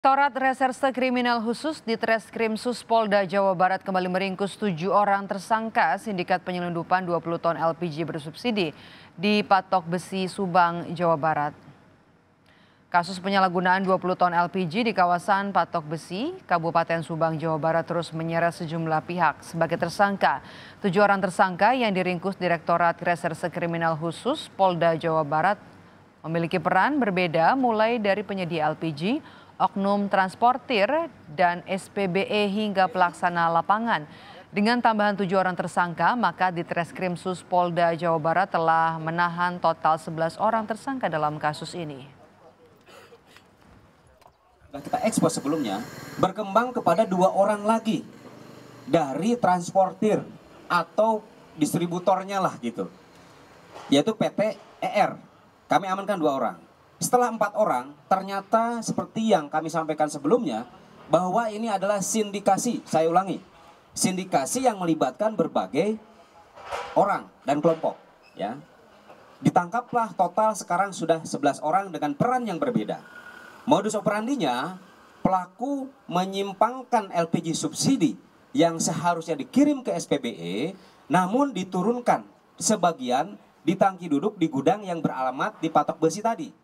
Direktorat Reserse Kriminal Khusus Ditreskrimsus Polda Jawa Barat kembali meringkus 7 orang tersangka sindikat penyelundupan 20 ton LPG bersubsidi di Patok Besi, Subang, Jawa Barat. Kasus penyalahgunaan 20 ton LPG di kawasan Patok Besi, Kabupaten Subang, Jawa Barat terus menyeret sejumlah pihak sebagai tersangka. 7 orang tersangka yang diringkus Direktorat Reserse Kriminal Khusus Polda Jawa Barat memiliki peran berbeda mulai dari penyedia LPG, oknum transportir dan SPBE hingga pelaksana lapangan. Dengan tambahan 7 orang tersangka, maka Ditreskrimsus Polda Jawa Barat telah menahan total 11 orang tersangka dalam kasus ini. Kita ekspos sebelumnya berkembang kepada 2 orang lagi dari transportir atau distributornya lah gitu, yaitu PT ER. Kami amankan 2 orang. Setelah 4 orang, ternyata seperti yang kami sampaikan sebelumnya, bahwa ini adalah sindikasi, saya ulangi, sindikasi yang melibatkan berbagai orang dan kelompok. Ya. Ditangkaplah total sekarang sudah 11 orang dengan peran yang berbeda. Modus operandinya, pelaku menyimpangkan LPG subsidi yang seharusnya dikirim ke SPBE, namun diturunkan sebagian di tangki duduk di gudang yang beralamat di Patok Besi tadi.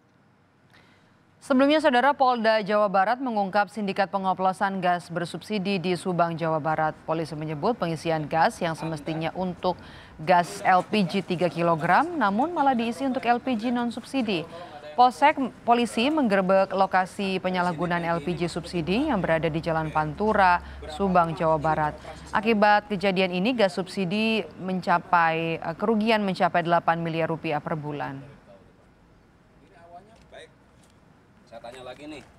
Sebelumnya, Saudara, Polda Jawa Barat mengungkap sindikat pengoplosan gas bersubsidi di Subang, Jawa Barat. Polisi menyebut pengisian gas yang semestinya untuk gas LPG 3 kg, namun malah diisi untuk LPG non-subsidi. Polisi menggerebek lokasi penyalahgunaan LPG subsidi yang berada di Jalan Pantura, Subang, Jawa Barat. Akibat kejadian ini, gas subsidi kerugian mencapai 8 miliar rupiah per bulan. Saya tanya lagi nih.